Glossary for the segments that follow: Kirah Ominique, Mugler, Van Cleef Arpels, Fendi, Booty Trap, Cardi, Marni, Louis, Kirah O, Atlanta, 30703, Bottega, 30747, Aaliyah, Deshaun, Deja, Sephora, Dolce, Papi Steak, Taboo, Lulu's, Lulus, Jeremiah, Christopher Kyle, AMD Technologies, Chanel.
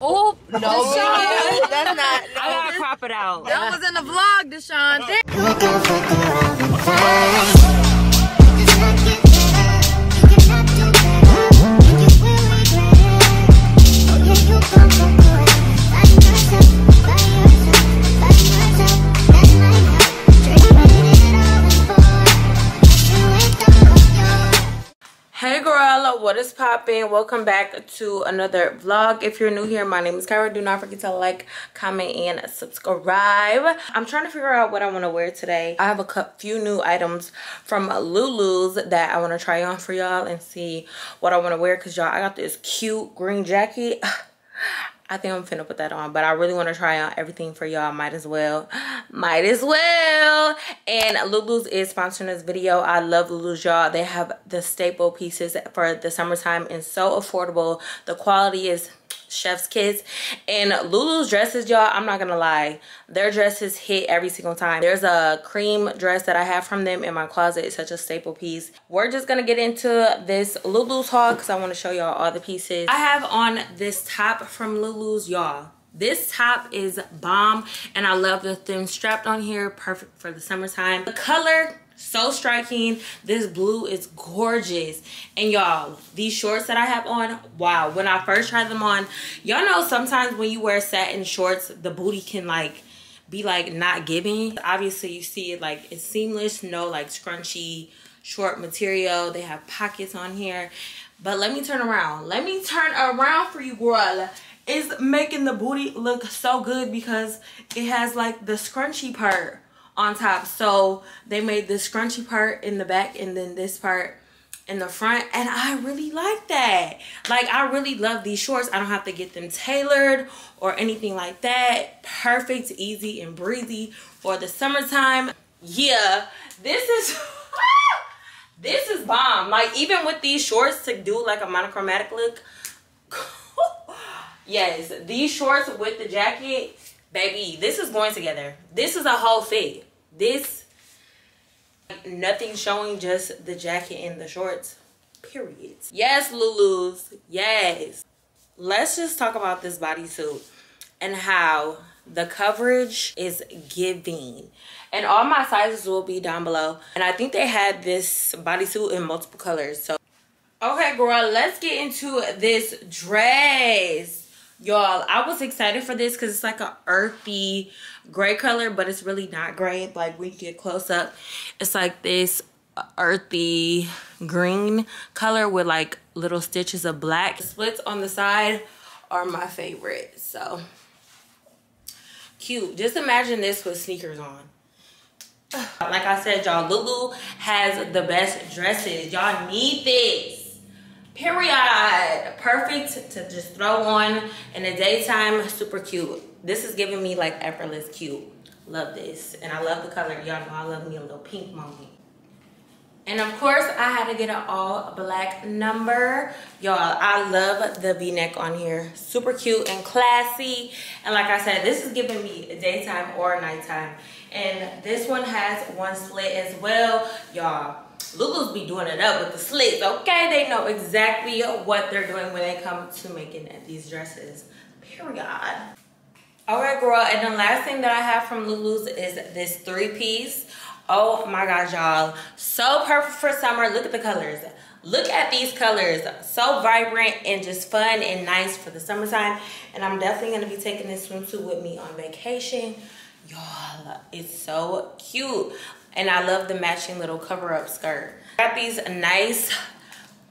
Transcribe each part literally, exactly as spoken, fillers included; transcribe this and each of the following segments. Oh, no, Deshaun. That's not. No. I gotta crop it out. That was in the vlog, Deshaun. Hey girl, what is poppin'? Welcome back to another vlog. If you're new here, my name is Kirah. Do not forget to like, comment, and subscribe. I'm trying to figure out what I want to wear today. I have a few new items from Lulu's that I want to try on for y'all and see what I want to wear, because y'all, I got this cute green jacket. I think I'm finna put that on, but I really want to try on everything for y'all. Might as well. Might as well. And Lulu's is sponsoring this video. I love Lulu's, y'all. They have the staple pieces for the summertime and so affordable. The quality is chef's kiss. And Lulu's dresses, y'all, I'm not gonna lie, their dresses hit every single time. There's a cream dress that I have from them in my closet. It's such a staple piece. We're just gonna get into this Lulu's haul because I want to show y'all all the pieces. I have on this top from Lulu's, y'all. This top is bomb, and I love the thin strap on here. Perfect for the summertime. The color, so striking. This blue is gorgeous. And y'all, these shorts that I have on, wow. When I first tried them on, y'all know sometimes when you wear satin shorts, the booty can like be like not giving. Obviously you see it, like it's seamless, no like scrunchy short material. They have pockets on here, but let me turn around. Let me turn around for you, girl. It's making the booty look so good because it has like the scrunchy part on top. So they made the scrunchy part in the back and then this part in the front, and I really like that. Like, I really love these shorts. I don't have to get them tailored or anything like that. Perfect, easy, and breezy for the summertime. Yeah, this is this is bomb. Like, even with these shorts to do like a monochromatic look, yes, these shorts with the jacket, baby, this is going together. This is a whole fit. This, nothing showing, just the jacket and the shorts, period. Yes, Lulu's, yes. Let's just talk about this bodysuit and how the coverage is giving. And all my sizes will be down below. And I think they had this bodysuit in multiple colors. So, okay, girl, let's get into this dress. Y'all, I was excited for this because it's like an earthy gray color, but it's really not gray. Like, we get close up, it's like this earthy green color with like little stitches of black. The slits on the side are my favorite. So cute. Just imagine this with sneakers on. Like I said, y'all, Lulu has the best dresses. Y'all need this. Period. Perfect to just throw on in the daytime. Super cute. This is giving me like effortless cute. Love this. And I love the color. Y'all know I love me a little pink moment. And of course, I had to get an all black number. Y'all, I love the V-neck on here. Super cute and classy. And like I said, this is giving me daytime or nighttime. And this one has one slit as well. Y'all, Lulu's be doing it up with the slits, okay? They know exactly what they're doing when they come to making these dresses, period. All right, girl, and the last thing that I have from Lulu's is this three-piece. Oh my gosh, y'all. So perfect for summer. Look at the colors. Look at these colors. So vibrant and just fun and nice for the summertime. And I'm definitely gonna be taking this swimsuit with me on vacation. Y'all, it's so cute. And I love the matching little cover-up skirt. Got these nice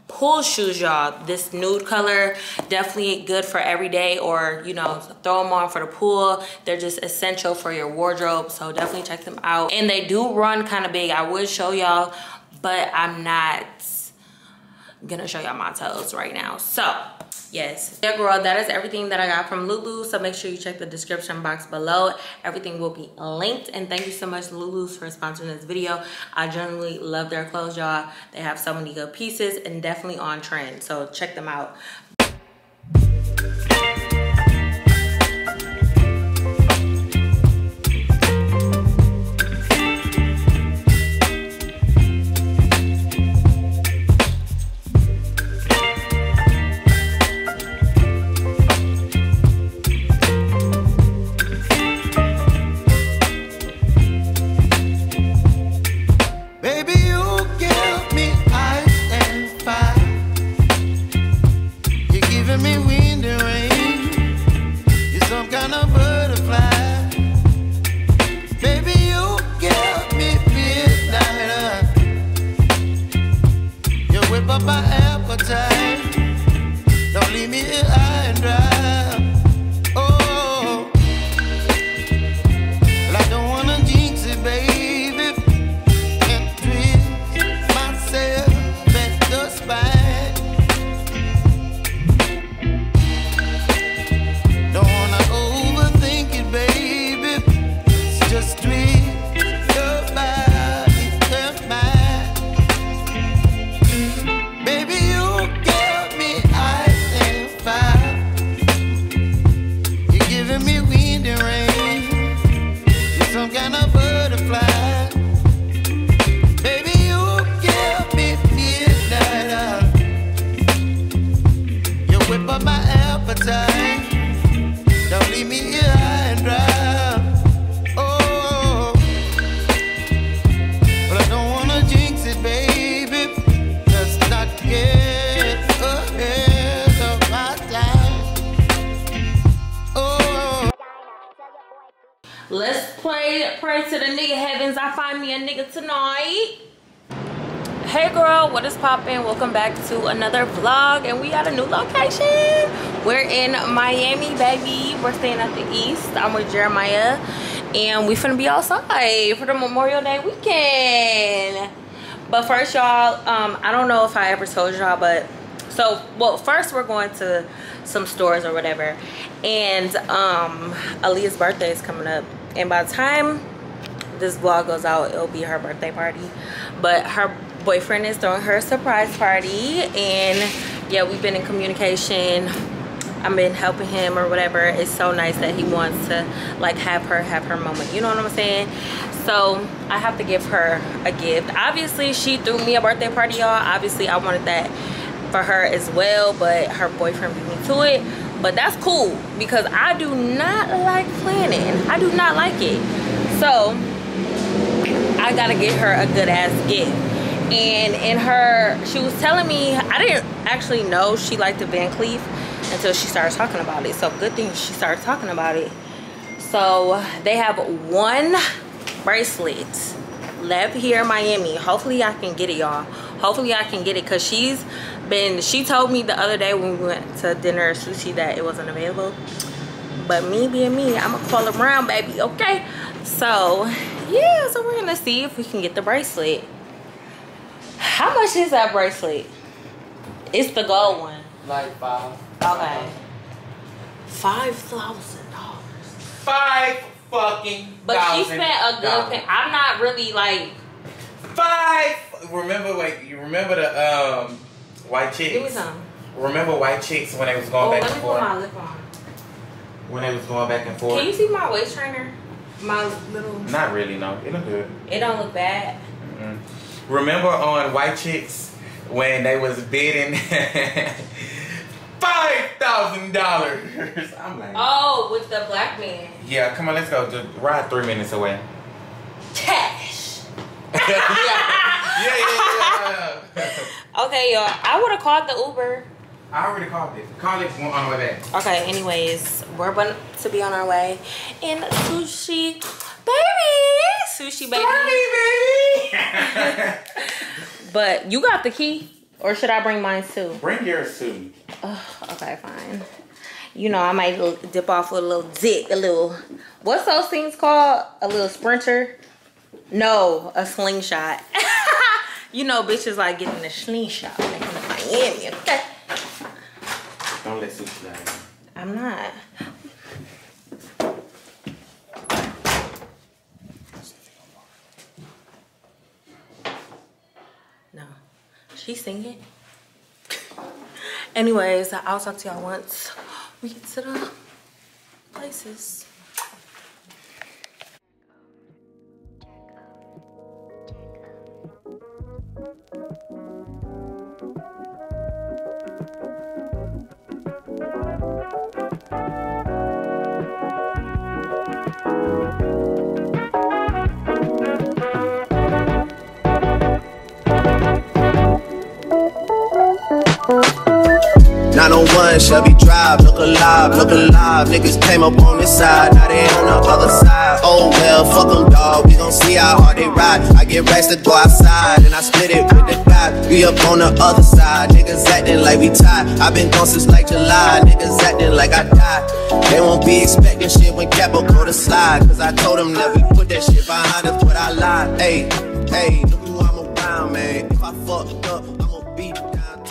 pool shoes, y'all. This nude color, definitely good for every day, or, you know, throw them on for the pool. They're just essential for your wardrobe, so definitely check them out. And they do run kind of big. I would show y'all, but I'm not gonna show y'all my toes right now. So, yes. Yeah, girl, that is everything that I got from Lulu. So make sure you check the description box below. Everything will be linked. And thank you so much, Lulu's, for sponsoring this video. I generally love their clothes, y'all. They have so many good pieces and definitely on trend. So check them out. Let's pray, pray to the nigga heavens. I find me a nigga tonight. Hey girl, what is poppin'? Welcome back to another vlog, and we got a new location. We're in Miami, baby. We're staying at the East. I'm with Jeremiah, and we finna be outside for the Memorial Day weekend. But first, y'all, um, I don't know if I ever told y'all, but so well, first we're going to some stores or whatever, and um, Aaliyah's birthday is coming up, and by the time this vlog goes out, it'll be her birthday party. But her boyfriend is throwing her surprise party, and yeah, we've been in communication. I've been helping him or whatever. It's so nice that he wants to like have her have her moment, you know what I'm saying? So I have to give her a gift. Obviously she threw me a birthday party, y'all. Obviously I wanted that for her as well, but her boyfriend beat me to it. But that's cool because I do not like planning. I do not like it. So I gotta get her a good ass gift. And in her, she was telling me, I didn't actually know she liked the Van Cleef until she started talking about it. So good thing she started talking about it. So they have one bracelet left here in Miami. Hopefully I can get it, y'all. Hopefully I can get it, because she's been, she told me the other day when we went to dinner at sushi that it wasn't available. But me being me, I'm going to call around, baby, okay? So yeah, so we're going to see if we can get the bracelet. How much is that bracelet? It's the gold one. Like five. Okay. Five thousand dollars. Five fucking. But thousand she spent a good thing. I'm not really like. Five. Remember, like you remember the um white chicks. Give me some. Remember white chicks when they was going oh, back let me and forth. Put my lip on. When they was going back and forth. Can you see my waist trainer? My little. Not really. No, it look good. It don't look bad. Mm-mm. Remember on White Chicks when they was bidding five thousand dollars? I'm like, oh, with the black man. Yeah, come on, let's go. Just ride three minutes away. Cash. yeah, yeah, yeah. yeah. Okay, y'all. I would have called the Uber. I already called it. Call it on our way back. Okay. Anyways, we're about to be on our way. And sushi, baby, sushi, baby. Sorry, baby. But you got the key, or should I bring mine too? Bring yours too. Oh, okay, fine. You know, I might dip off with a little dip, a little. What's those things called? A little sprinter? No, a slingshot. You know, bitches like getting a slingshot back in Miami. Okay. Don't let sushi die. I'm not. No. She sing it. Anyways, I'll talk to y'all once we get to the places. nine oh one Shelby Drive, look alive, look alive. Niggas came up on this side, now they on the other side. Oh well, fuck them dog, we gon' see how hard they ride. I get racks to go outside, and I split it with the guy. We up on the other side, niggas acting like we tied. I been gone since like July, niggas acting like I died. They won't be expecting shit when Capo go to slide, cause I told them that we put that shit behind us, but I lied. Hey, hey, look who I'm around, man. If I fucked up, I'ma beat downtown.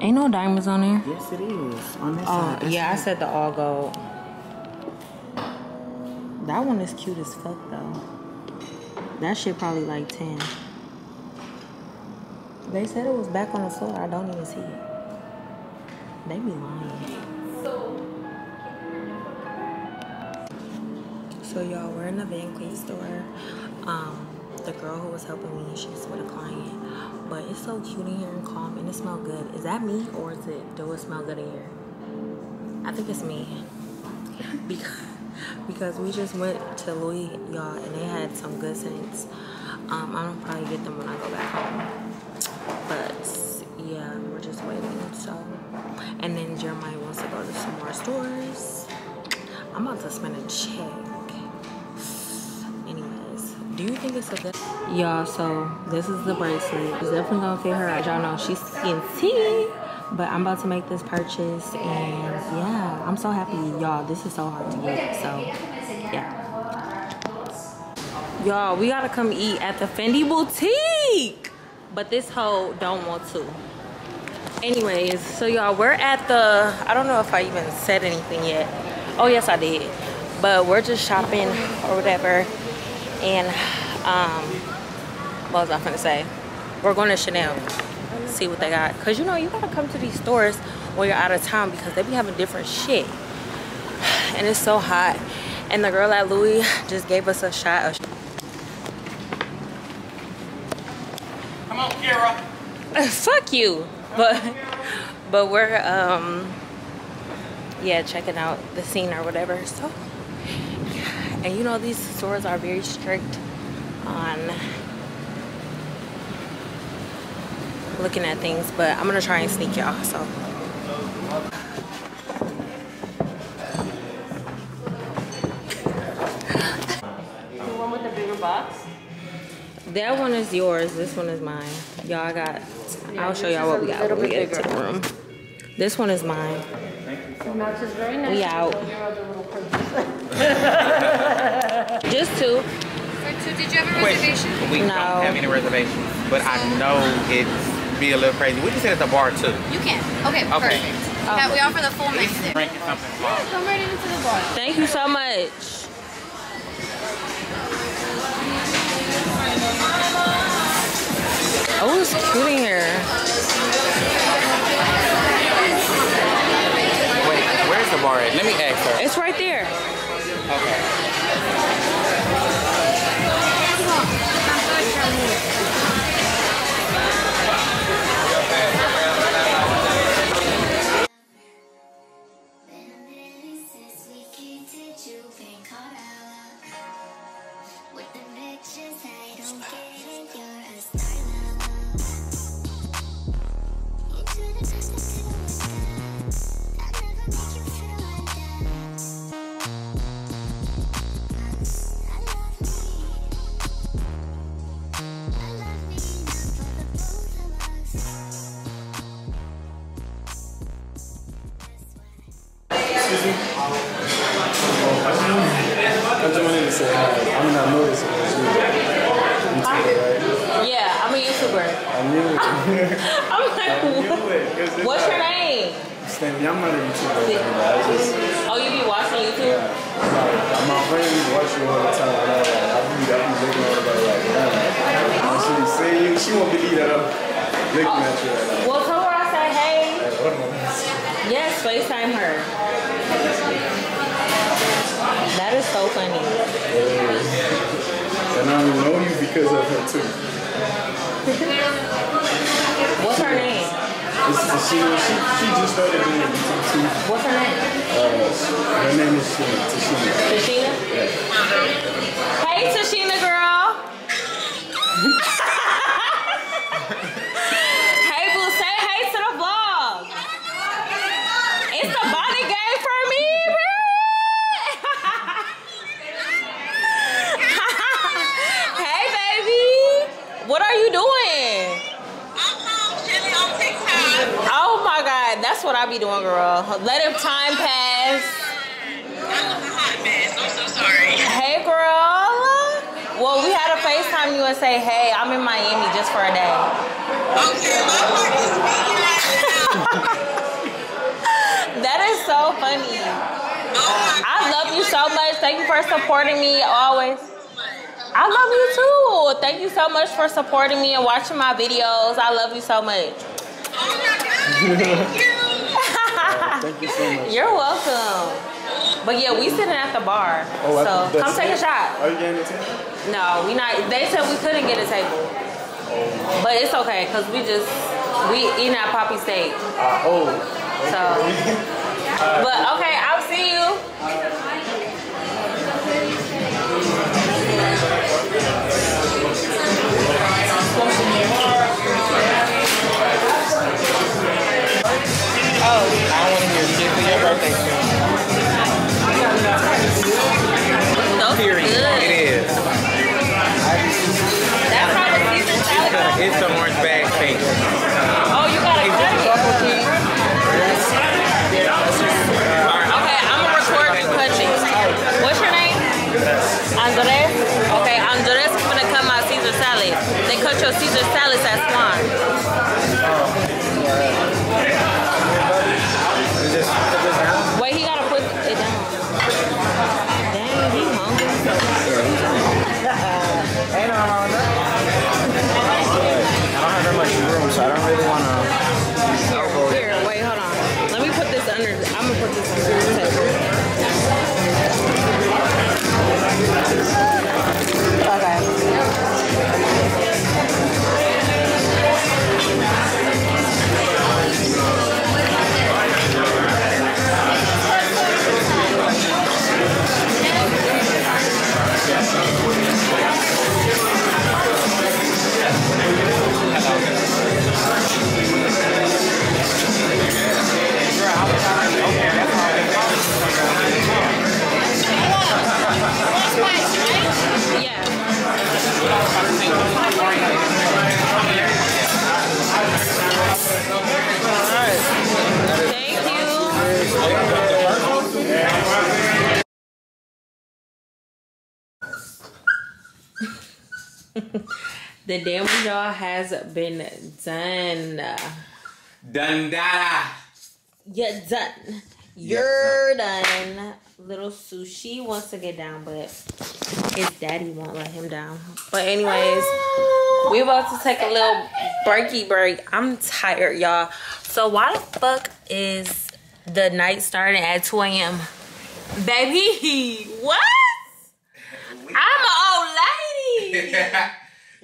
Ain't no diamonds on there. Yes, it is. On this uh, side. Yeah, right. I said the all gold. That one is cute as fuck, though. That shit probably like ten. They said it was back on the floor. I don't even see it. They be lying. So, so y'all, we're in the Van Cleef store. Um, the girl who was helping me, she's with a client. But it's so cute in here and calm, and it smells good. Is that me, or is it, do it smell good in here? I think it's me. Because, because we just went to Louis, y'all, and they had some good scents. Um, I'm gonna probably get them when I go back home. But yeah, we're just waiting, so. And then Jeremiah wants to go to some more stores. I'm about to spend a check. Anyways, do you think it's a good? Y'all, so this is the bracelet. It's definitely gonna fit her. As y'all know, she's skinty. But I'm about to make this purchase, and yeah, I'm so happy, y'all. This is so hard to get, so yeah. Y'all, we gotta come eat at the Fendi boutique, but this hoe don't want to. Anyways, so y'all, we're at the, I don't know if I even said anything yet. Oh yes, I did. But we're just shopping or whatever, and um, what was I finna say? We're going to Chanel. See what they got, because you know you gotta come to these stores when you're out of town, because they be having different shit, and it's so hot. And the girl at Louis just gave us a shot of sh come on Kirah. Fuck you. Come but on, but we're um yeah, checking out the scene or whatever. So, and you know these stores are very strict on looking at things, but I'm gonna try and sneak y'all. So the one with the bigger box, that one is yours, this one is mine. Y'all got, yeah, I'll show y'all what we got when we get to the room. This one is mine. We out. Just two. For two, did you have a reservation? We no. don't have any reservations, but I know it's be a little crazy. We can sit at the bar too. You can. Okay, okay. Perfect. Um, we offer the full mix. Drink something. Yeah, come right into the bar. Thank you so much. Oh, it's cute in here. Wait, where's the bar at? Let me ask her. It's right there. Okay. Supporting me and watching my videos. I love you so much. Oh my God, thank you. uh, thank you so much. You're welcome. But yeah, we sitting at the bar. Oh, so come take it. a shot. Are you getting a table? No, we not. They said we couldn't get a table. Oh. But it's okay, because we just, we eating at Papi Steak. Uh, oh. Okay. So. Uh, but okay, I'll see you. Uh, Oh, I don't want to hear shit for your birthday soon. The damage, y'all, has been done. Done, da. Yeah, done. You're yes, done. Little Sushi wants to get down, but his daddy won't let him down. But anyways, we're about to take a little breaky break. I'm tired, y'all. So why the fuck is the night starting at two A M? Baby, what? I'm an old lady.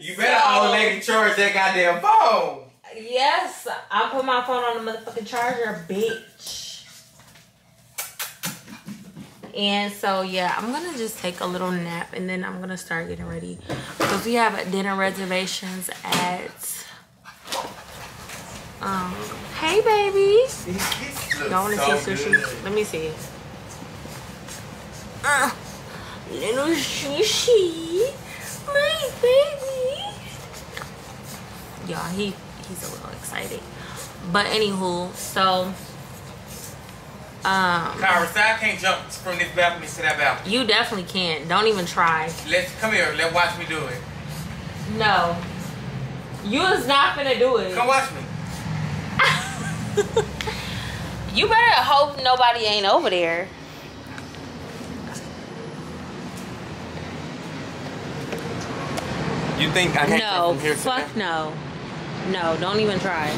You better so, old lady charge that goddamn phone. Yes, I put my phone on the motherfucking charger, bitch. And so, yeah, I'm going to just take a little nap and then I'm going to start getting ready. Because we have dinner reservations at... Um, hey, baby. Y'all want to see sushi? Good. Let me see. Uh, little Sushi. My baby. Y'all, he he's a little excited, but anywho, so um Kyra, so I can't jump from this balcony to that balcony. You definitely can. Don't even try. Let's come here. Let watch me do it. No, you is not gonna do it. Come watch me. You better hope nobody ain't over there. You think I can't no, from here to fuck there? No. No, don't even try.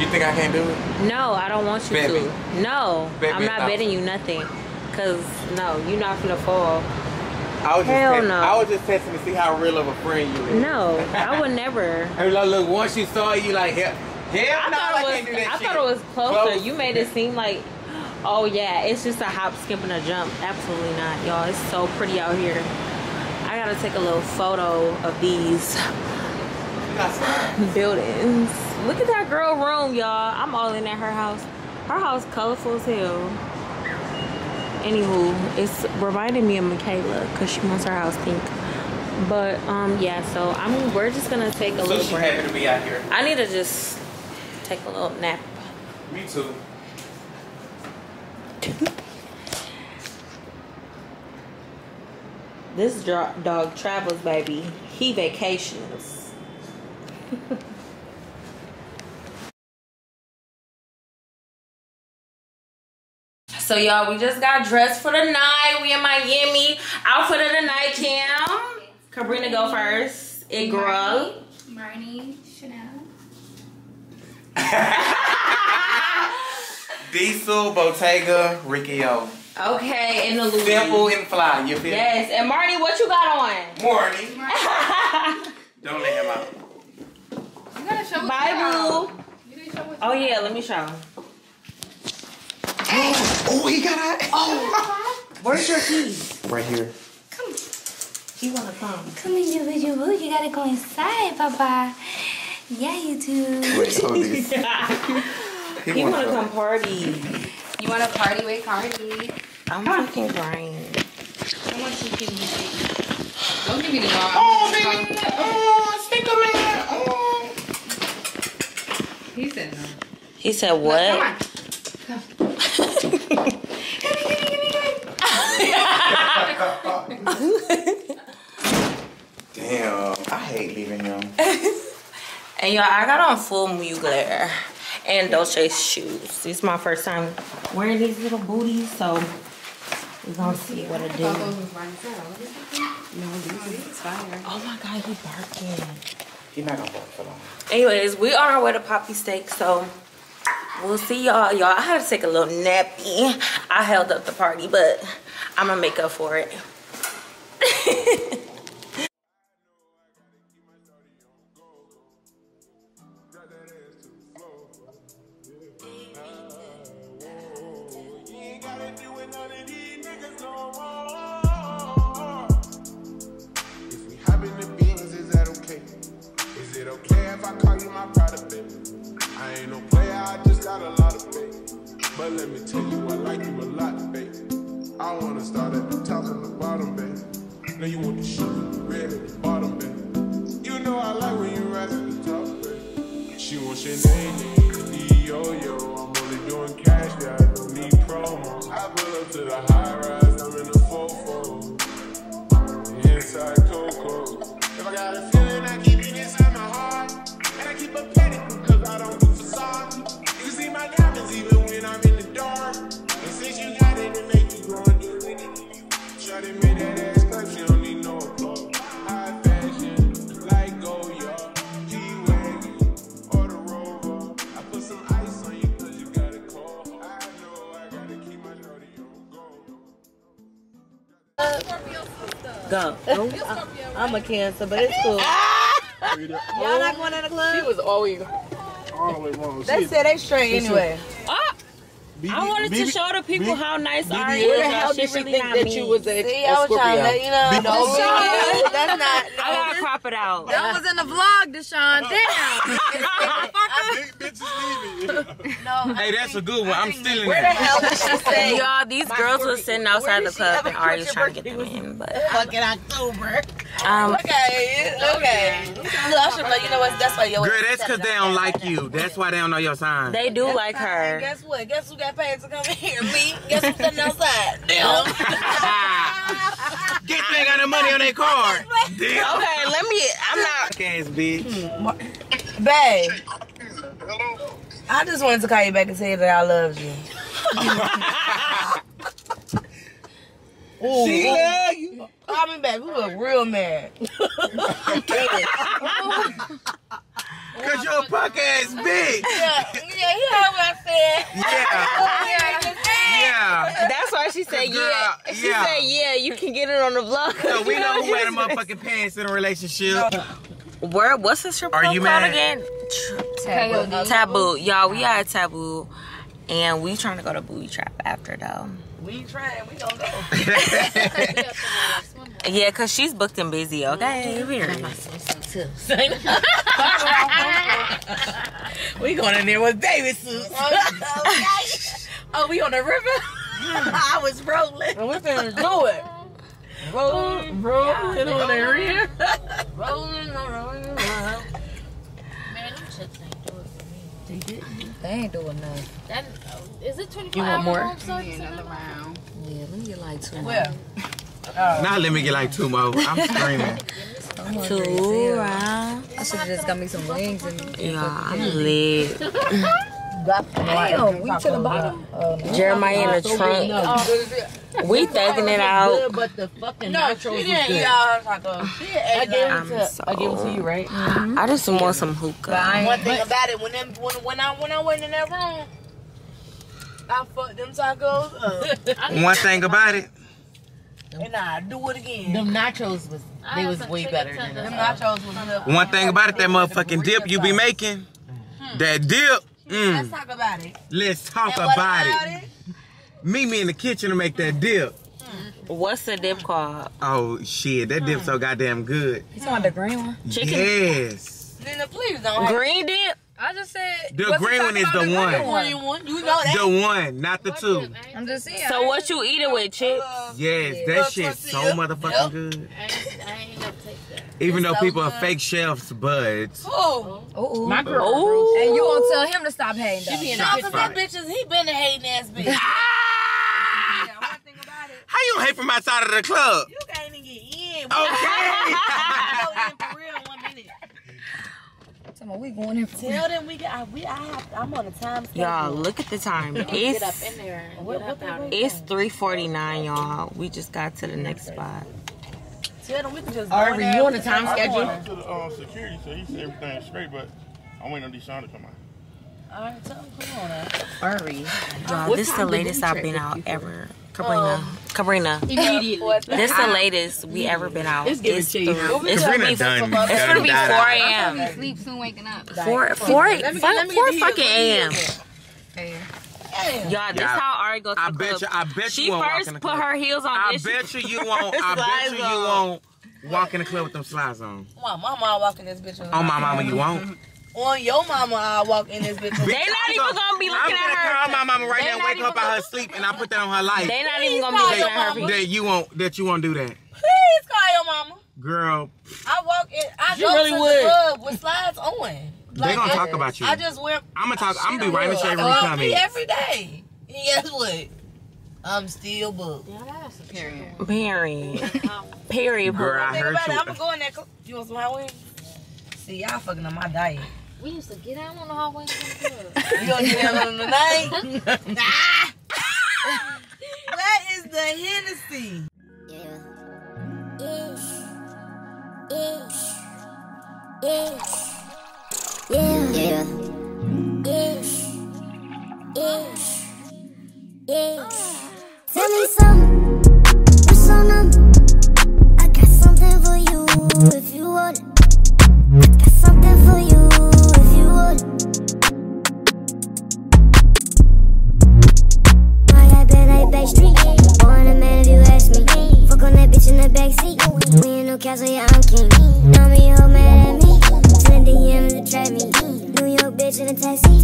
You think I can't do it? No, I don't want you bet to. Me. No, bet I'm not betting you nothing. Because, no, you're not going to fall. I was Hell just no. I was just testing to see how real of a friend you is. No, I would never. I mean, look, once you saw it, you like, hell, hell no, I was, can't do that I shit. I thought it was closer. Close. You made it seem like, oh, yeah, it's just a hop, skip, and a jump. Absolutely not, y'all. It's so pretty out here. I got to take a little photo of these. Buildings. Look at that girl room, y'all. I'm all in at her house. Her house colorful as hell. Anywho, it's reminding me of Michaela because she wants her house pink. But um, yeah. So I mean, we're just gonna take a so little break. Happy to be out here. I need to just take a little nap. Me too. This dog travels, baby. He vacations. So y'all, we just got dressed for the night. We in Miami. Outfit of the night, Cam. Cabrina, go first. It girl. Marni, Chanel. Diesel, Bottega, Ricky O. Okay, and the Louis. Simple and fly. You feel? Yes. And Marni, what you got on? Marni. Don't let him out. Bye, boo. Oh yeah, let me show. Hey. Oh, he got out. Oh, where's your keys? Right here. Come. You wanna come? Come in, boo, boo. You gotta go inside, Papa. Yeah, you do. Wait, hold this. He, he wanna, wanna come party. You wanna party with Cardi? I'm fucking crying. I want you to give me. Don't give me the dog. Oh, baby. Oh, stick 'em in. Oh. He said no. He said what? No, come on. Come. Give me, give me, give me, give me. Damn, I hate leaving y'all. And y'all, I got on full Mugler and Dolce shoes. This is my first time wearing these little booties, so we're gonna see what it do. No, this is fire. Oh my God, he barking. You're not gonna work for long. Anyways, we on our way to Papi Steak, so we'll see y'all. Y'all, I had to take a little nappy. I held up the party, but I'm gonna make up for it. Go. Go. I'm a Cancer, but it's cool. Y'all not going to the club? She was always, always wrong. They said they straight anyway. Oh, B B, I wanted B B, to show the people B B, how nice B B, Ari is. How she really think not that me. You was a, see, a I was Scorpio. Trying to, you know, no, Deshaun, that's not. No. I gotta crop it out. That was in the vlog, Deshaun. Damn. Fucker. Bitches no. Hey, that's a good one. I'm stealing that. Where the hell did she say? Y'all, these girls were sitting outside the club, and Ari was trying to get them in, but fucking October. Um, okay, okay. Look, I should know. You know what? That's why your girl. That's because they don't like you. That's why they don't know your sign. They do like her. Guess what? Guess who got paid to come in here? Me. Guess who's sitting outside? Damn. Get they got the money on their card. Damn. Okay, let me. I'm not. Cans, bitch. Babe. Hello. I just wanted to call you back and tell you that I love you. Ooh, she love you. Call me back. We were real mad. Cause your punk ass big. Yeah, yeah, you heard what I said. Yeah. Yeah. That's why she said girl, yeah. She yeah. said yeah, you can get it on the vlog. No, we you know, know who had a motherfucking pants in a relationship. Where? What's this strip club called again? Taboo. Taboo. Y'all, we are at Taboo. And we trying to go to Booty Trap after though. We trying, we gonna go. Yeah, cause she's booked and busy, okay? Mm-hmm. We're in. We going in there with baby suits. Oh, we on the river? I was rolling. And we finna do it. Roll, rolling on the river. Rolling, rolling, rolling. Man, them chips ain't doing for me. They didn't. They ain't doing nothing. That, is it twenty-four hours? You want more? So yeah, another round. Yeah, let me get like two more. Well. Oh. Now let me get like two more. I'm screaming. Two rounds. I should've just got me some wings. And yeah, I'm lit. Damn, we to the bottom. Uh, Jeremiah in the so trunk. Uh, we thugging it out. Good, but the fucking no, she didn't eat all her tacos. She didn't I gave I'm it to so... I gave it to you, right? Mm-hmm. I just want some hookah. But one thing but... about it, when them, when when I when I went in that room, I fucked them tacos up. One thing about it. And I do it again. Them nachos was they was way better than them nachos was enough. One thing about it, that motherfucking dip you be making, hmm. that dip. Mm. Let's talk about it. Let's talk about, about it. it. Meet me in the kitchen to make that dip. What's the dip called? Oh shit, that dip's so goddamn good. You talking about the green one? Chicken. Yes. Then the please don't. Green dip. I just said the green one is the, the one. one. You know that. The one, not the two. I'm just saying. So what you eating with, chick? Uh, yes, yeah. That shit's so motherfucking yep. good. I ain't, I ain't gonna take that. Even it's though so people good. Are fake chefs, but oh, oh, my girl. Ooh. And you won't tell him to stop hating. She be in that bitches. He been a hating ass bitch. Ah! Yeah, one thing about it. How you hate from outside of the club? You can't even get in. Okay. I go in for real one minute. We going in for tell them we got. We I have. I'm on a time schedule. Y'all look at the time. It's get up in there. What, what it's three forty-nine, y'all. We just got to the next spot. Tell them we can just. Are you on the time schedule? I went to the uh, security, so he said everything's straight. But I waiting on Deshaun to come out. All right, tell me, come on now. Ari. Y'all, this is the latest I've been out ever. Cabrina. Um, Cabrina. Immediately. This is the latest we ever been out. It's going to be four a m I'm sleep soon waking up. four fucking a m Y'all, this yeah, how Ari goes to I the bet club. You, I bet she you won't first put club. Her heels on. I bet you you won't. I bet you you won't walk in the club with them slides on. Well, my mama walking this bitch. Oh, my mama, you won't. On your mama, I walk in this bitch. They not even gonna be looking at her. I'm gonna call my mama right now, wake her up out her sleep, and I put that on her life. They not even gonna be looking at her. That you won't. That you won't do that. Please call your mama. Girl, I walk in. I go to the club with slides on. Like, they gonna talk about you. I just wear. I'm gonna talk. I'm gonna be right in the shade room. Come in every day. And guess what? I'm still booked. Yeah, that's a period. Period. Period. Girl, I heard you. I'm gonna go in that. You want some hot wings? See, y'all fucking on my diet. We used to get out on the hallway and come to You gonna get out on the night? Nah. That is the Hennessy. Yeah. Ish. Ish. Ish. Yeah. Yeah. Ish. Ish. Ish. Tell me something. What's on them? I got something for you if you want it. I got something for you. My high bed, high backstreet. Born a man if you ask me. Fuck on that bitch in the backseat. We ain't no castle, yeah, I'm king. Mommy, you mad at me. Send D Ms to trap me. New York bitch in a taxi.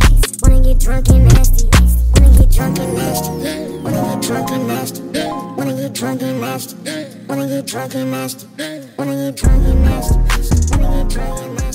Wanna get drunk and nasty. Wanna get drunk and nasty. Wanna get drunk and nasty. Wanna get drunk and nasty. Wanna get drunk and nasty. Wanna get drunk and nasty. Wanna get drunk and nasty.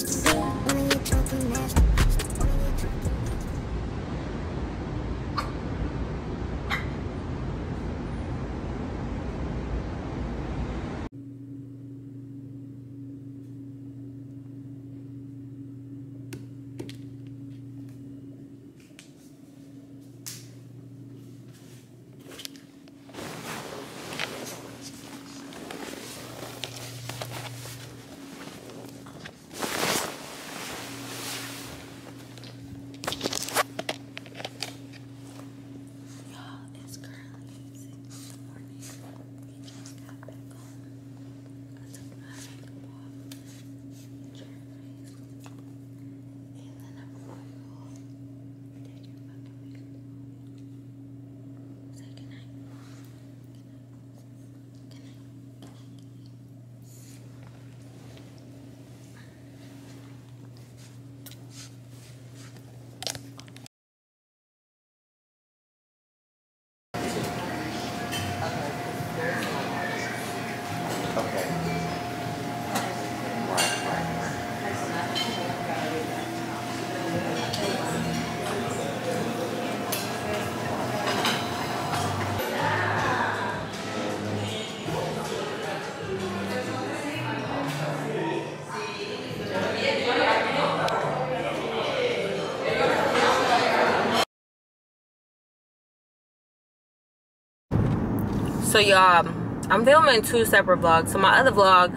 So y'all, I'm filming two separate vlogs. So my other vlog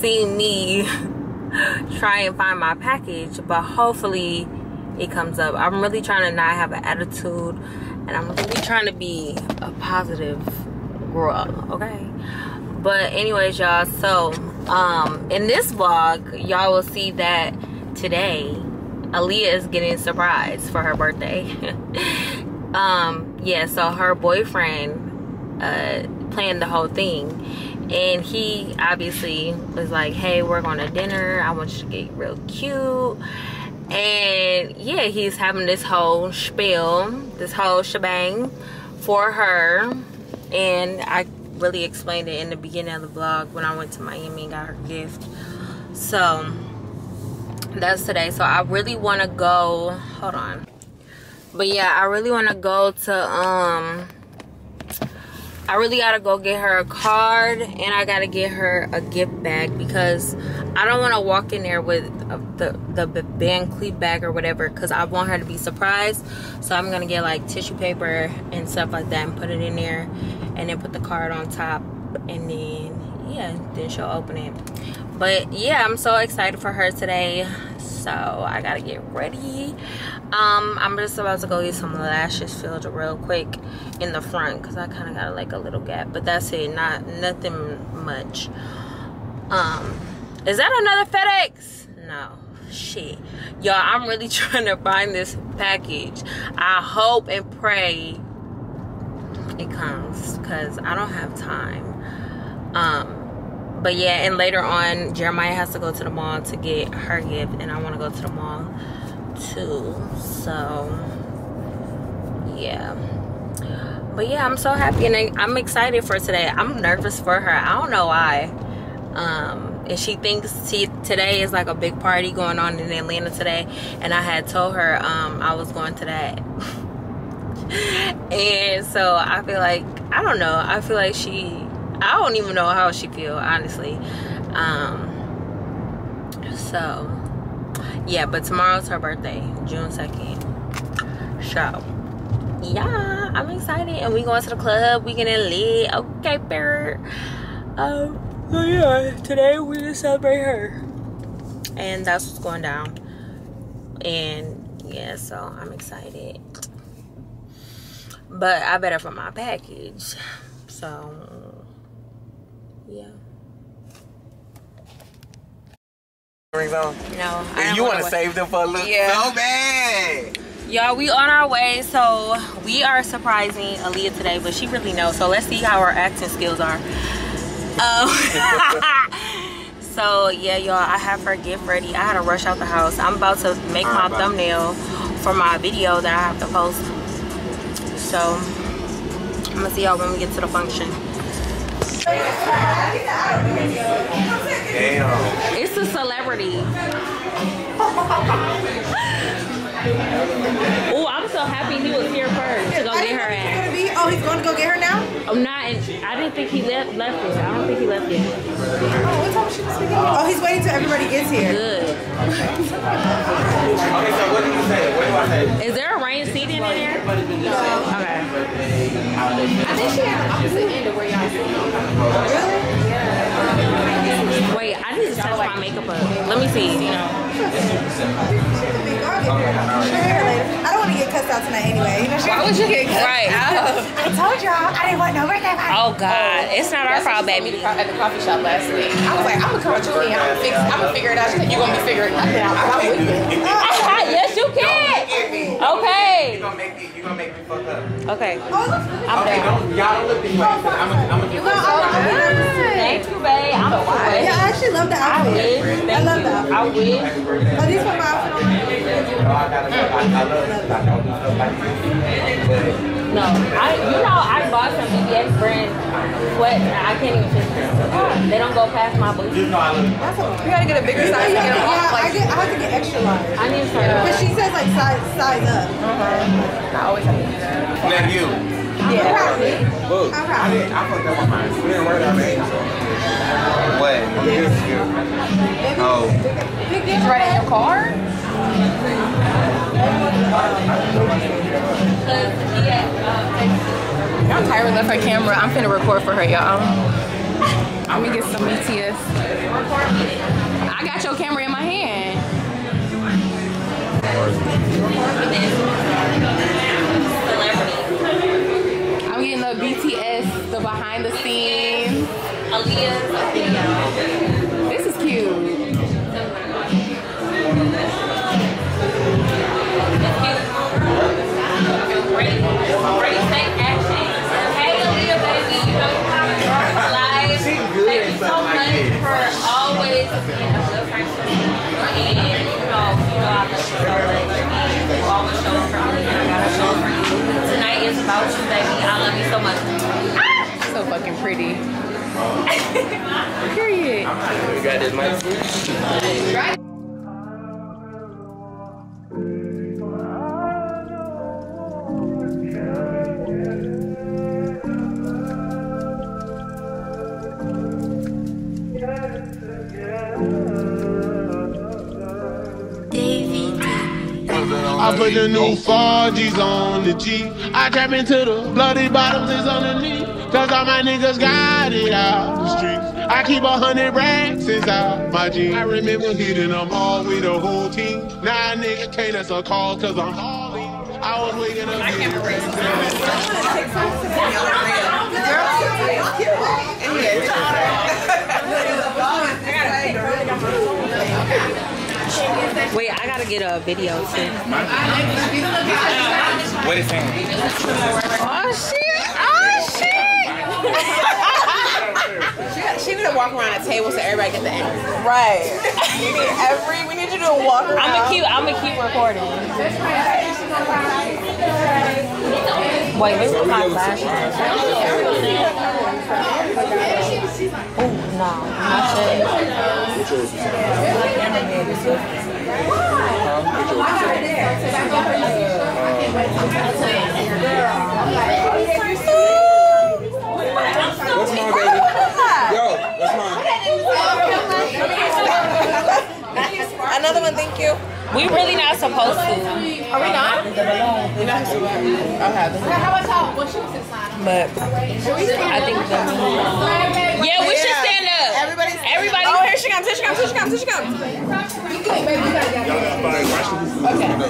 seen me try and find my package, but hopefully it comes up. I'm really trying to not have an attitude, and I'm really trying to be a positive girl, okay? But anyways, y'all, so um, in this vlog, y'all will see that today, Aaliyah is getting surprised for her birthday. um, yeah, so her boyfriend, uh, planned the whole thing, and he obviously was like, hey, we're going to dinner, I want you to get real cute. And yeah, he's having this whole spiel, this whole shebang for her. And I really explained it in the beginning of the vlog when I went to Miami and got her gift. So that's today. So I really want to go, hold on, but yeah, I really want to go to um I really gotta go get her a card, and I gotta get her a gift bag, because I don't want to walk in there with the, the Van Cleef bag or whatever, because I want her to be surprised. So I'm gonna get like tissue paper and stuff like that and put it in there, and then put the card on top, and then yeah, then she'll open it. But yeah, I'm so excited for her today, so I gotta get ready. um I'm just about to go get some lashes filled real quick in the front because I kind of got like a little gap, but that's it, not nothing much. Um is that another FedEx? No, shit, y'all, I'm really trying to find this package. I hope and pray it comes because I don't have time. Um but yeah, and later on Jeremiah has to go to the mall to get her gift, and I want to go to the mall too, so yeah. But yeah, I'm so happy and I'm excited for today. I'm nervous for her, I don't know why. Um and she thinks she, today is like a big party going on in Atlanta today, and I had told her um I was going to that. And so I feel like, I don't know, I feel like she, I don't even know how she feel, honestly. Um so yeah, but tomorrow's her birthday, June second, so yeah, I'm excited. And we going to the club, we gonna leave, okay, bird. um So yeah, today we just celebrate her, and that's what's going down. And yeah, so I'm excited, but I better for my package. So yeah. No, I you want to save them for a little, yeah. So bad. Y'all, we on our way, so we are surprising Aaliyah today, but she really knows. So let's see how her acting skills are. Um, so yeah, y'all, I have her gift ready. I had to rush out the house. I'm about to make my thumbnail for my video that I have to post, so I'm gonna see y'all when we get to the function. Damn. It's a celebrity. Oh, I'm so happy he was here first to go get her ass. Oh, he's going to go get her now? I'm not. I didn't think he left. Left yet. I don't think he left yet. Oh, what time should this be? Oh, he's waiting till everybody gets here. Good. Okay, so what did you say? What do I say? Is there a rain seating in there? No. Okay. I think she had the opposite end of where y'all sit. Really? Yeah. Wait, I need to touch my makeup up. Let me see. I don't want to get cussed out tonight anyway. Why would you get cussed right. out? I told y'all I didn't want no birthday party. Oh God, it's not our problem, baby. At the coffee shop last week, I was like, I'm gonna come with Julie. I'm gonna fix. I'm gonna figure it out. You gonna be figuring nothing out? I'm with you. Yes, you can. Okay. You gonna make me. You gonna make me fuck up. Okay. I'm okay. Y'all don't look this way. I'm gonna. You gonna? Thank you, babe. I'm a wife. Yeah, I actually love the outfit. I love the outfit. I will. Are these for my outfit? No, I, you know, I bought some B B S brand sweat, and I can't even fit this. They don't go past my boots. You gotta get a bigger size to get them off. Like, I, get, I have to get extra large. I need to try it. But she says, like, size, size up. Uh-huh. I always have to do that. Now you. Yeah. I'm proud of it. Look, I'm proud of it. I fucked up on mine. We didn't wear that many. What? I'm just here. Oh. Did you write in your car? Y'all, Kyra left her camera. I'm finna record for her, y'all. I'm gonna get some B T S. I got your camera in my hand. I'm getting the B T S, the behind the scenes. Aaliyah's video. This is cute. Ready, take action. Hey, Aaliyah, baby, you know you're coming from your life. Thank you so much for always being a good person. And, you know, you know I love you so much. You always show up for me, and I gotta show up for you. Tonight is about you, baby. I love you so much. Ah! So fucking pretty. Period. We got this mic. Right. I put the new four G's on the G. I trap into the bloody bottoms is underneath. Cause all my niggas got it out the streets. I keep a hundred racks inside my jeans. I remember hitting them all with the whole team. Now a nigga can't answer calls cause I'm all in. I was waking up getting crazy. Wait, I gotta get a video too. What is that? Oh shit. She need to walk around the table so everybody gets the angle. Right. You need every. We need you to do a walk around. I'm gonna keep. I'm gonna keep recording. Wait, this is my last. Oh no, not sure. That's my baby. Yo, that's mine. Another one, thank you. We really not supposed to. Are we not? We're not supposed to. I'll have it. How about y'all? But I think that's one. Yeah, we should stand up. Everybody, everybody. Oh, here she comes, here she comes, here she comes, here she comes. You good, baby. You gotta get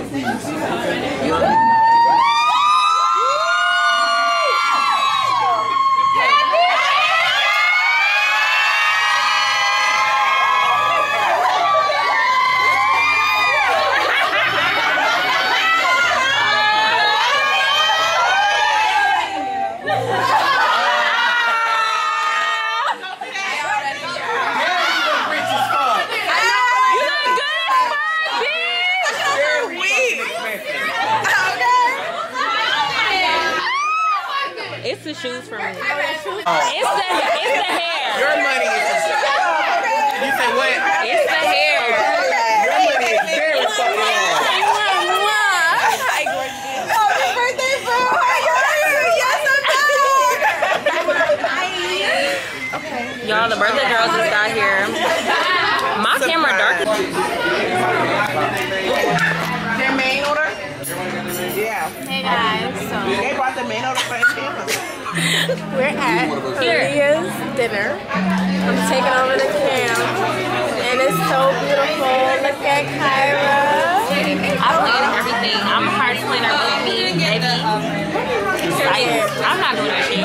it. Okay. Shoes for me. It's the, it's the hair. Your money is the shoes. You said what? It's the hair. Your money is very fucking long. Happy birthday, boo. Yes, I'm okay. Y'all, the birthday girls just got here. My camera dark. Their main order? Yeah. Hey guys. So they brought the main order for each. We're at Aaliyah's dinner. I'm taking over the cam, and it's so beautiful. Look at Kirah. I plan everything. I'm a hard planner with me, baby. I'm not doing that shit. So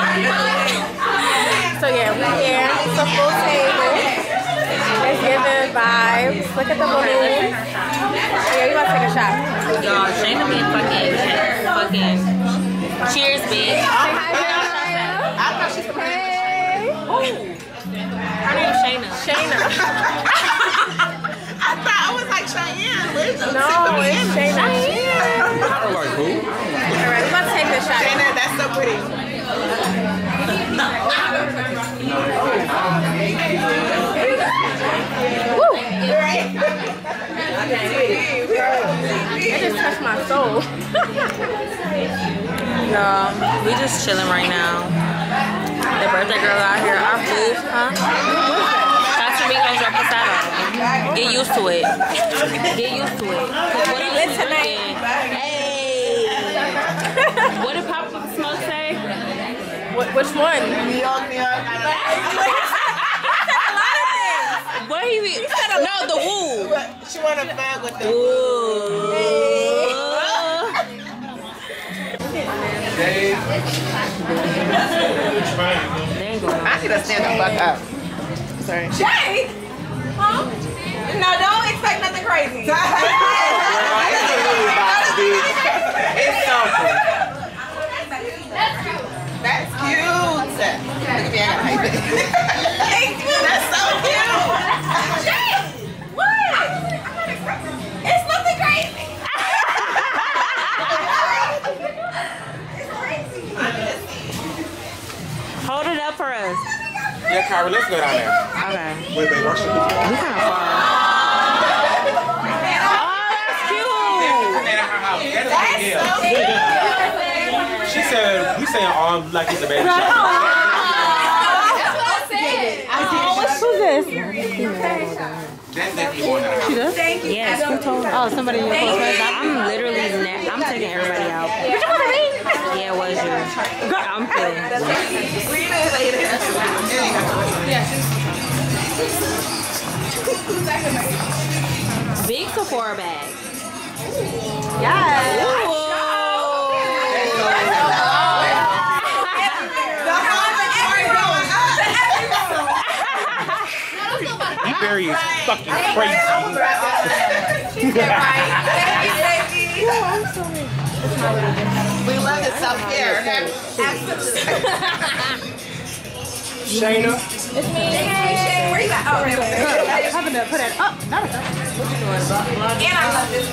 yeah, we're here. It's a full table. It's giving vibes. Look at the balloon. Yeah, you gotta take a shot. Y'all, Shayna being fucking, fucking. Cheers, bitch. I thought she's pretty. Hey. Her name's Shayna. Shayna. I thought I was like Cheyenne. Where's the no, it's Shayna. I'm like who? All right, let's take this shot. Shayna, that's so pretty. Woo! Right? It just touched my soul. No, we just chilling right now. The birthday girl out here, our food, huh? Casamigos reposado. Get used to it. Get used to it. What are you tonight? Hey. What did Pop Smoke say? What, which one? New York, New York. He said a lot of things. What he, he said? A no, the woo. She want to bag with the woo. Hey. I need to stand the fuck up. Sorry. Shay! Huh? No, don't expect nothing crazy. Girl, it's a little box, dude. It's something. That's cute. That's cute. Look at me, I gotta hype it. Thank you. That's so cute. Shay! What? I'm not expecting it. It's nothing crazy. Hold it up for us. Yeah, Kirah, let's go down there. Okay. Wait, babe, watch the video. We kind of far. Oh, that's cute. That's so cute. She said, we saying all like it's a baby shower. That's what I said. Oh, what was this? That's definitely more than she does? Thank you. Yes. Who told her? Oh, somebody. I'm literally, I'm taking everybody out. Did you want to read? Yeah, it was you. Girl, I'm kidding. Read it later. Yeah. Big Sephora bag. Yes. Ooh. Barry is right. Fucking I crazy. Right. Right. Baby. No, I'm sorry. We love it self care. Shayna. It's me. Hey, Shayna. Where you at? Oh, I just happened to put it up. Not enough. What you doing? And I love this.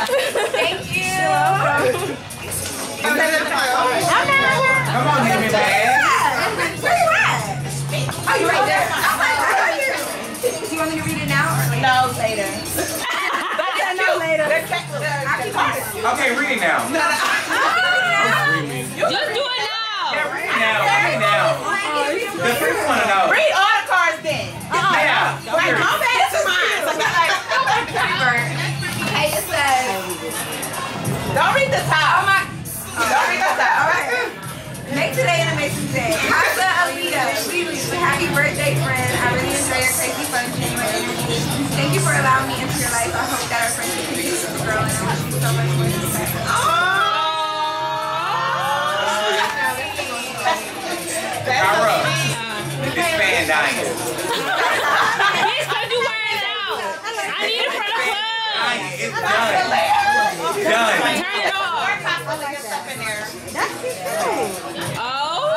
Oh, thank you. Come on, give me that. Where you at? Oh, you right there. I'm like, where are you? Do you want me to read it now or later? No, later. No, later. Okay, read it now. Just do it now. Yeah, read it now. Read it now. The first one to know. Read all the cards then. Yeah. Like, come back to mine. Like, I just said, don't read the top. Oh my, oh, don't read the top. All right. Make today an amazing day. Hasta Aaliyah. We wish you a happy birthday, friend. I really enjoy your crazy fun, genuine energy. Thank you for allowing me into your life. I hope that our friendship continues to grow, and I wish you so much more success. Oh! Kyra, this fan dying. Bitch, don't you wear it out. I need it for the club. It's done. Done. Done. Turn it off. More coffee like stuff in there. That's good. Oh.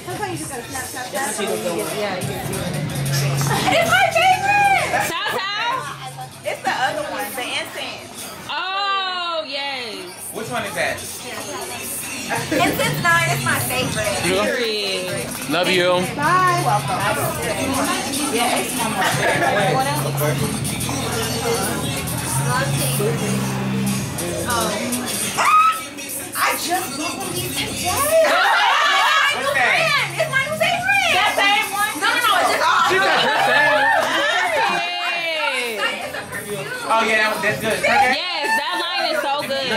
That's how you just go snap, snap, snap. Yeah, you can do it. It's my favorite. South House. It's the other one, the incense. Oh, yes. Which one is that? Incense nine is my favorite. Period. Love you. Bye. Welcome. Yes. Oh. I just love these today. It's my new favorite. That same one? No, no, no. It's just all. She got her same. Oh, yeah, that, that's good. Okay. Yes, that line is so good. I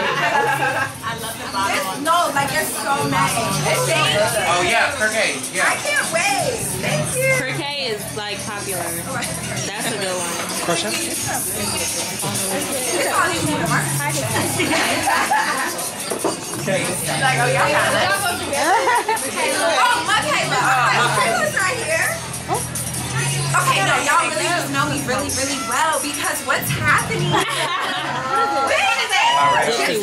love the bottle. No, like, it's so nice. Oh, yeah, croquet. Yeah. I can't wait. Thank you. Croquet is like popular. That's a good one. Question? Okay. Like, oh, y'all got it. Oh, Michaela. Michaela's right here. Okay, no, y'all really just know me really, really well because what's happening? Where is it? I'll just do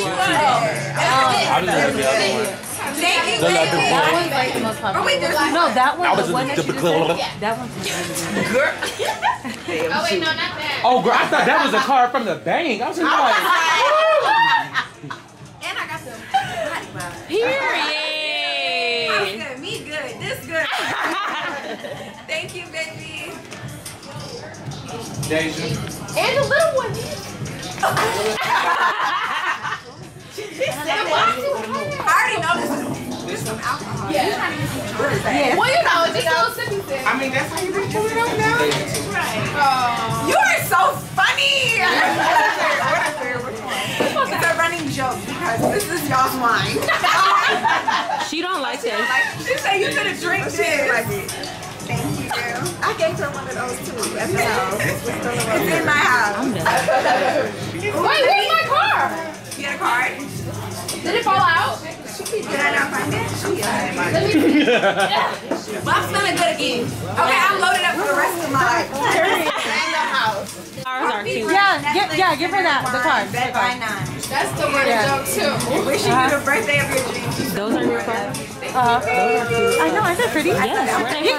the other one. Thank you, thank you. That one's like the most popular. Oh, wait, there's one. No, that one's the one that you just said. That one's the girl. Oh, wait, no, not that. Oh, girl, I thought that was a card from the bank. I was just like, oh. And I got the body vibe. Period. I was good. Me good. This good. Thank you, baby. Deja. And the little one. She said, why? I already know this is, this is some alcohol. Yeah. You're not even supposed to drink. Well, you know, it's just a little sippy thing. I mean, that's how you drink it up now. Right. Oh. You are so funny. What a fair one. It's a running joke because this is y'all's wine. She don't like that. Like, she said you could have drank this. She didn't like it. Thank you. I gave her one of those too. That's how. It's in my house. I'm done. Wait, where's my car? You got a card? Did it fall out? Did I not find it? Yeah. Well, I'm feeling good again. Okay, I'm loaded up for the rest of my life. And the house. Ours are cute. Yeah, yeah, yeah, give her that. The card. Bed by nine. That's the word of joke too. Wishing you the birthday of your dreams. Those are your cards. Uh huh. I know. Aren't they pretty? Yes.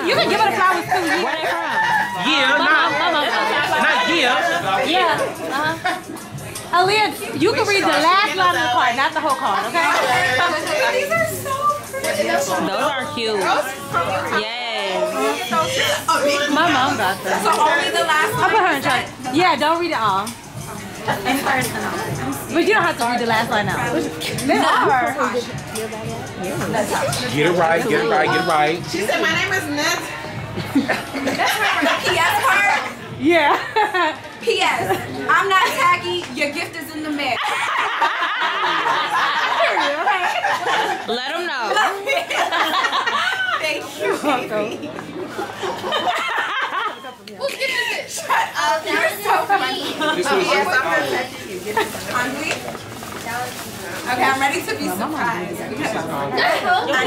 You can give it a flowers too. Where they from? Yeah. Not yeah. Yeah. Uh huh. Aaliyah, you can read the last line of the card, not the whole card, okay? These are so pretty. Those are cute. Yes. My mom got them. So only the last one. I'll put her in charge. Yeah, don't read it all. I'm first now. But you don't have to read the last line out. There are. Get it right, get it right, get it right. She said, my name is Ness. That's right, the P S part. Yeah. P S I'm not tacky. Your gift is in the mail. Let them know. Thank you, baby. Who's giving it? Shut up. You're so funny. Yes, I'm perfect. You get it. Hungry? Okay, I'm ready to be surprised. I know you I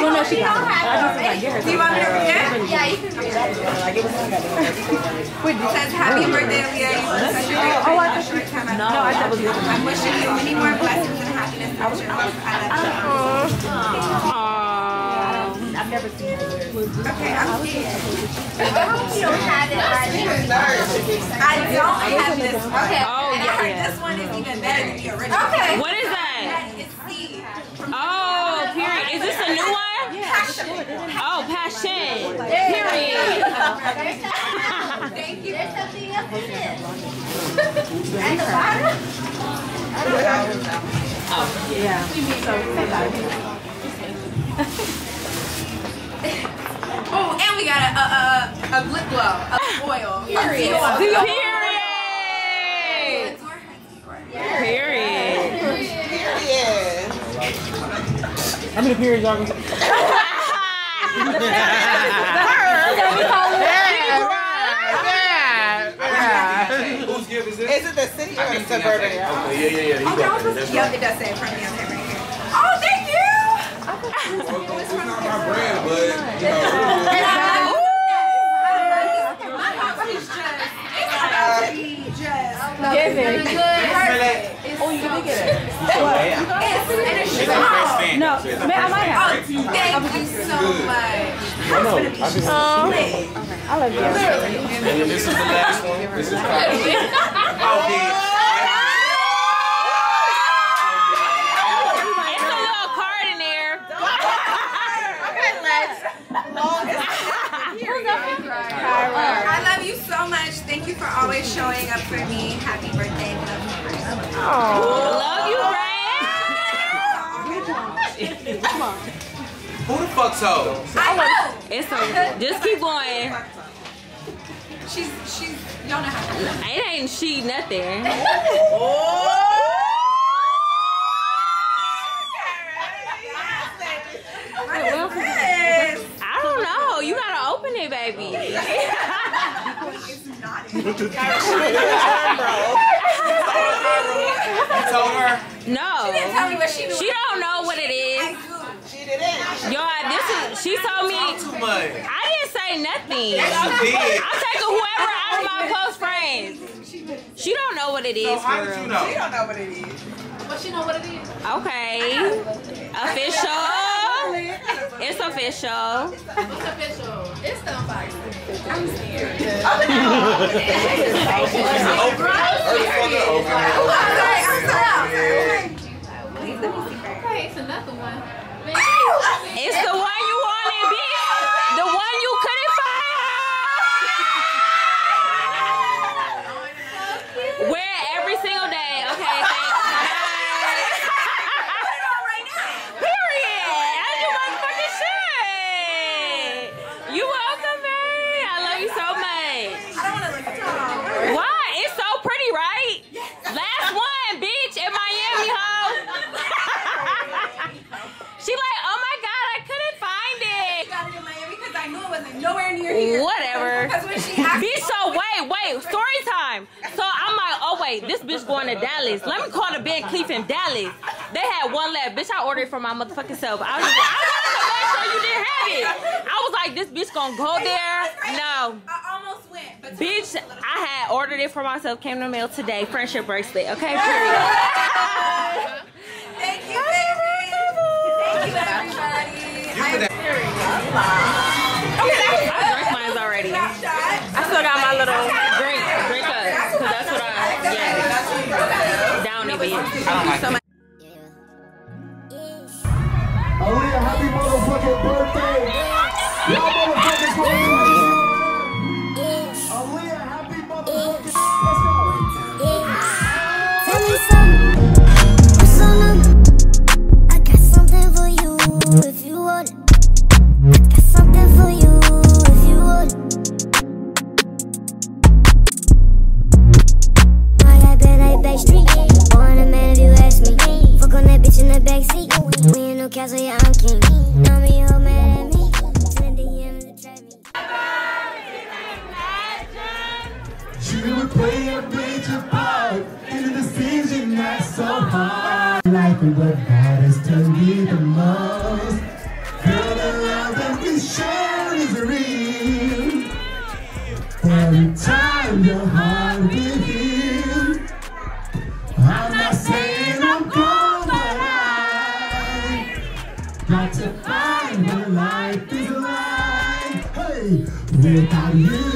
don't know she don't have it. Do you want me to read it? Yeah, you can read it. It says, happy birthday, Aaliyah. Oh, I thought you were. No, I thought you were. I'm wishing you many more blessings and happiness. I was trying. I've never seen it. Okay, I'm here. I hope you don't have it. I don't have this one. Okay. Oh, and I heard yeah. This one is even better than the original. Okay. What is that? It's C. Oh, period. Is this a new one? Yeah. Oh, passion. Period. Thank you. There's something up in it. At the bottom? I don't know. Oh, yeah. So, oh, and we got a a, a, a lip glow, a oil. Period. A period. Period. Period. Period. How many periods are we? Who's gift is it? Is it the city or the suburban? Okay, yeah, yeah, yeah. Okay, I was supposed to. Yep, it does say it from the other right here. Oh, thank you. It's not my brand, but you know. It's just. Oh, you did get it. It's an no, man, I might have. Oh, thank you so much. I love you. And this is the last one. This is Papi. I love you so much. Thank you for always showing up for me. Happy birthday. Love you, Brad. Come on. Who the fuck's hoe? I know. It's okay. Just keep going. She's, she's, y'all know how to do it. It ain't she nothing. Oh. You gotta open it, baby. It's not. You told her. No. She didn't tell me what she was. She don't know what it is. She didn't. Yo, this is. She told me. I didn't say nothing. I'm taking whoever out of my close friends. She don't know what it is. How did you know? She don't know what it is. Well, she know what it is. Okay. Official. It's official. It's official. It's the unboxing. I'm scared. Open it up. Open it. Open it. Open it. Please let me see first. Okay, it's another one. It's the one you wanted, bitch. The one you couldn't find. Wear it every single day. Okay, thank you. Whatever. Bitch, so wait, wait, story time. So I'm like, oh wait, this bitch going to Dallas. Let me call the Van Cleef in Dallas. They had one left. Bitch, I ordered for my motherfucking self. I was like, I wanted to make sure you didn't have it. I was like, this bitch gonna go there. No. I almost went. But bitch, I had ordered it for myself. Came to the mail today. Friendship bracelet. Okay, period. Thank you, baby. Thank you, everybody. I Okay, I still got my little drink, drink up, because that's what I, yeah, down it, bitch. Thank you so much. Aaliyah, happy motherfucking birthday! Y'all motherfucking birthday! Aaliyah, happy motherfucking birthday! Let's go! you would play a major part in a decision that's so hard. Like what matters to me the most. Girl, the love that we share is real. Every time your heart will heal. I'm not saying I'm cold, but I got to find the life is alive. Hey, without you.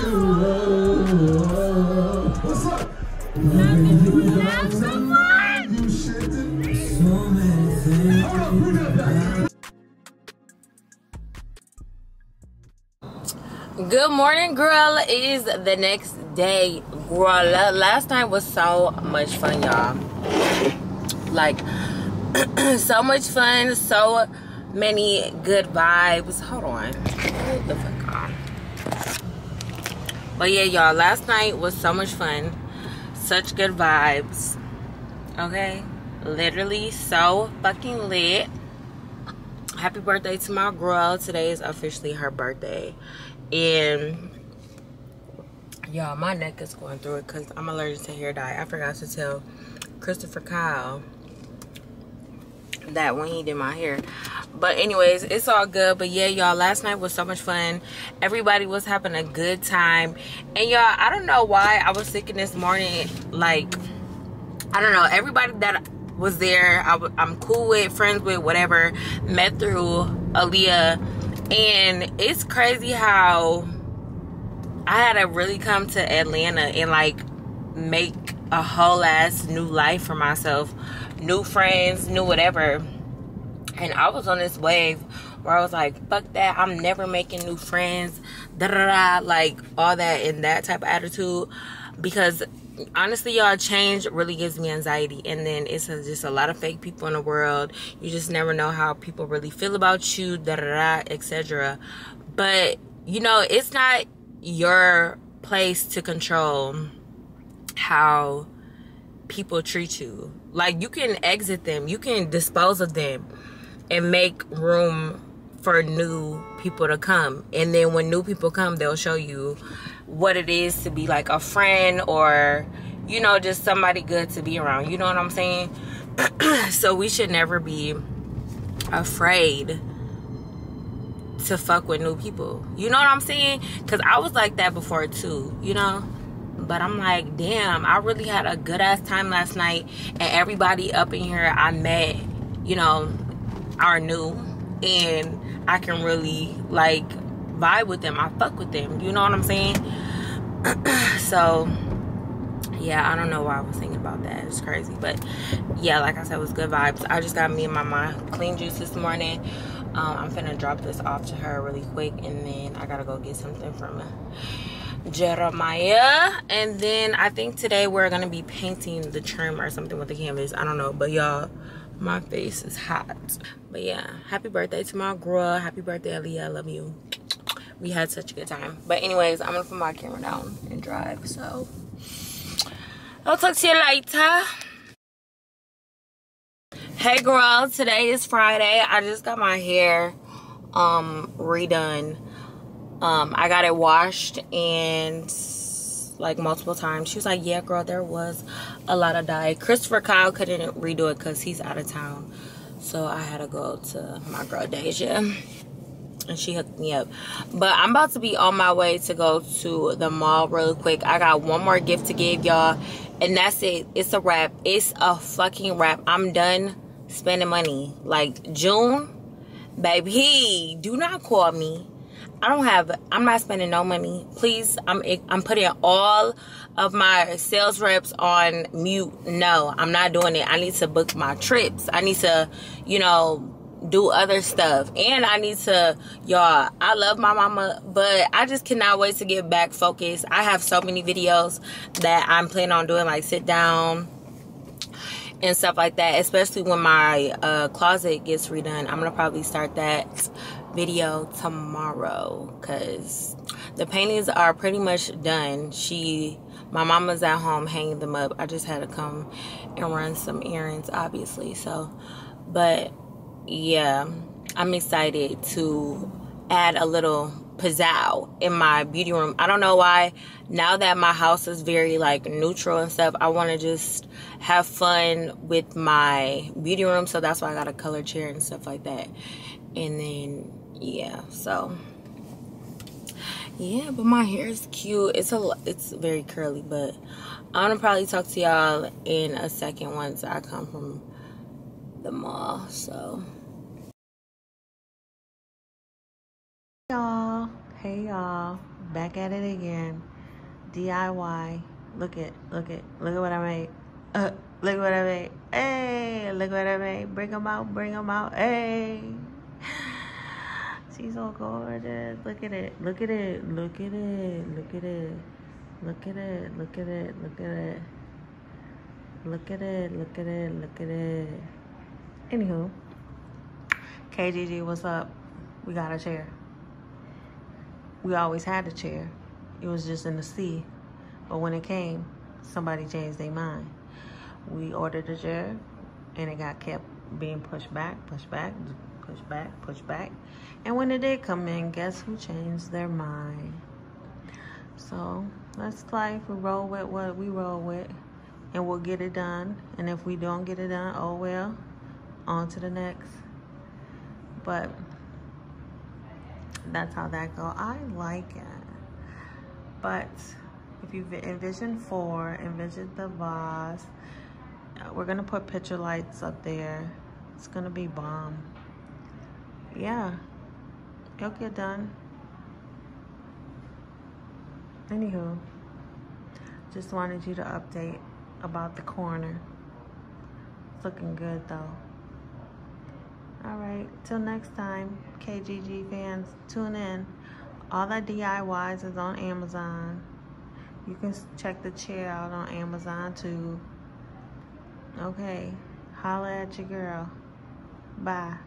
Good morning, girl. It is the next day, girl. Last night was so much fun, y'all. Like, so much fun, so many good vibes. Hold on. What the fuck on? But yeah, y'all, last night was so much fun. Such good vibes. Okay? Literally so fucking lit. Happy birthday to my girl. Today is officially her birthday. And y'all, my neck is going through it because I'm allergic to hair dye. I forgot to tell Christopher Kyle that when he did my hair. But anyways, it's all good. But yeah, y'all, last night was so much fun. Everybody was having a good time. And y'all, I don't know why I was thinking this morning, like, I don't know, everybody that was there, I w I'm cool with, friends with, whatever, met through Aaliyah. And it's crazy how I had to really come to Atlanta and like make a whole ass new life for myself. New friends, new whatever. And I was on this wave where I was like, fuck that, I'm never making new friends. Da-da-da, like all that and that type of attitude. Because honestly, y'all, change really gives me anxiety. And then it's just a lot of fake people in the world. You just never know how people really feel about you, da da da, et cetera. But, you know, it's not your place to control how people treat you. Like, you can exit them. You can dispose of them and make room for new people to come. And then when new people come, they'll show you what it is to be like a friend or, you know, just somebody good to be around. You know what I'm saying? So we should never be afraid to fuck with new people. You know what I'm saying? Because I was like that before too, you know? But I'm like, damn, I really had a good ass time last night. And everybody up in here I met, you know, are new. And I can really, like, vibe with them. I fuck with them. You know what I'm saying? So, yeah, I don't know why I was thinking about that. It's crazy. But, yeah, like I said, it was good vibes. I just got me and my mom clean juice this morning. Um, I'm finna drop this off to her really quick. And then I gotta go get something from Jeremiah. And then I think today we're gonna be painting the trim or something with the canvas. I don't know. But, y'all, my face is hot. But yeah, happy birthday to my girl. Happy birthday, Aaliyah. I love you. We had such a good time. But anyways, I'm gonna put my camera down and drive. So I'll talk to you later. Hey girl, today is Friday. I just got my hair um redone. Um, I got it washed and like multiple times. She was like, yeah girl, there was a lot of dye. Christopher Kyle couldn't redo it because he's out of town, so I had to go to my girl Deja and she hooked me up. But I'm about to be on my way to go to the mall real quick. I got one more gift to give y'all and that's it. It's a wrap. It's a fucking wrap. I'm done spending money. Like, June, baby, do not call me. I don't have, I'm not spending no money. Please, I'm I'm putting all of my sales reps on mute. No, I'm not doing it. I need to book my trips. I need to, you know, do other stuff. And I need to, y'all, I love my mama, but I just cannot wait to get back focused. I have so many videos that I'm planning on doing, like sit down and stuff like that. Especially when my uh, closet gets redone. I'm going to probably start that video tomorrow because the paintings are pretty much done. She, my mama's at home hanging them up. I just had to come and run some errands, obviously. So, but yeah, I'm excited to add a little pizzazz in my beauty room. I don't know why. Now that my house is very like neutral and stuff, I want to just have fun with my beauty room. So that's why I got a color chair and stuff like that. And then yeah, so yeah, but my hair is cute. It's a it's very curly, but I'm gonna probably talk to y'all in a second once I come from the mall. So y'all, hey y'all, back at it again. D I Y. Look at, look at, look at what I made. Uh, look what I made. Hey, look what I made. Bring them out, bring them out. Hey, she's so gorgeous. Look at it, look at it, look at it, look at it, look at it, look at it, look at it, look at it, look at it, look at it. Anywho, K G G, what's up? We got a chair. We always had a chair. It was just in the sea, but when it came, somebody changed their mind. We ordered a chair, and it got kept being pushed back, pushed back, pushed back, pushed back. And when it did come in, guess who changed their mind? So that's life. We roll with what we roll with, and we'll get it done. And if we don't get it done, oh well, on to the next. But that's how that go. I like it. But if you envision four, envision the vase. We're gonna put picture lights up there. It's gonna be bomb. Yeah, it'll get done. Anywho, just wanted you to update about the corner. It's looking good though. All right, till next time, K G G fans, tune in. All that D I Ys is on Amazon. You can check the chair out on Amazon too. Okay, holla at your girl. Bye.